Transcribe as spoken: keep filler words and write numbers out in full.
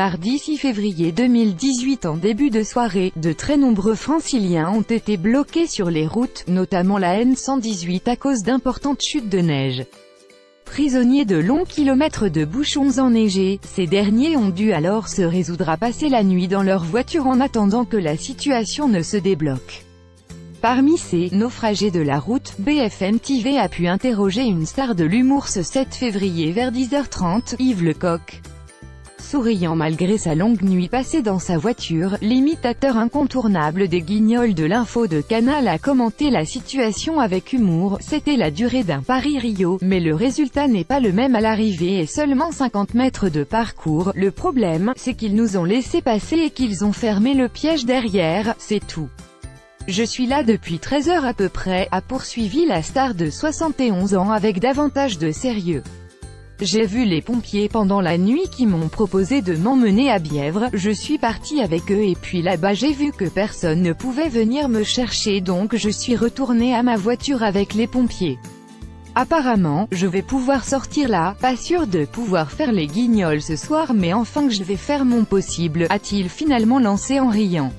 mardi six février deux mille dix-huit en début de soirée, de très nombreux Franciliens ont été bloqués sur les routes, notamment la N cent dix-huit à cause d'importantes chutes de neige. Prisonniers de longs kilomètres de bouchons enneigés, ces derniers ont dû alors se résoudre à passer la nuit dans leur voiture en attendant que la situation ne se débloque. Parmi ces « naufragés de la route », B F M T V a pu interroger une star de l'humour ce sept février vers dix heures trente, Yves Lecoq. Souriant malgré sa longue nuit passée dans sa voiture, l'imitateur incontournable des guignols de l'info de Canal a commenté la situation avec humour. « C'était la durée d'un Paris-Rio, mais le résultat n'est pas le même à l'arrivée et seulement cinquante mètres de parcours. Le problème, c'est qu'ils nous ont laissé passer et qu'ils ont fermé le piège derrière, c'est tout. Je suis là depuis treize heures à peu près », a poursuivi la star de soixante et onze ans avec davantage de sérieux. « J'ai vu les pompiers pendant la nuit qui m'ont proposé de m'emmener à Bièvre, je suis parti avec eux et puis là-bas j'ai vu que personne ne pouvait venir me chercher donc je suis retourné à ma voiture avec les pompiers. Apparemment, je vais pouvoir sortir là, pas sûr de pouvoir faire les guignols ce soir mais enfin que je vais faire mon possible », a-t-il finalement lancé en riant.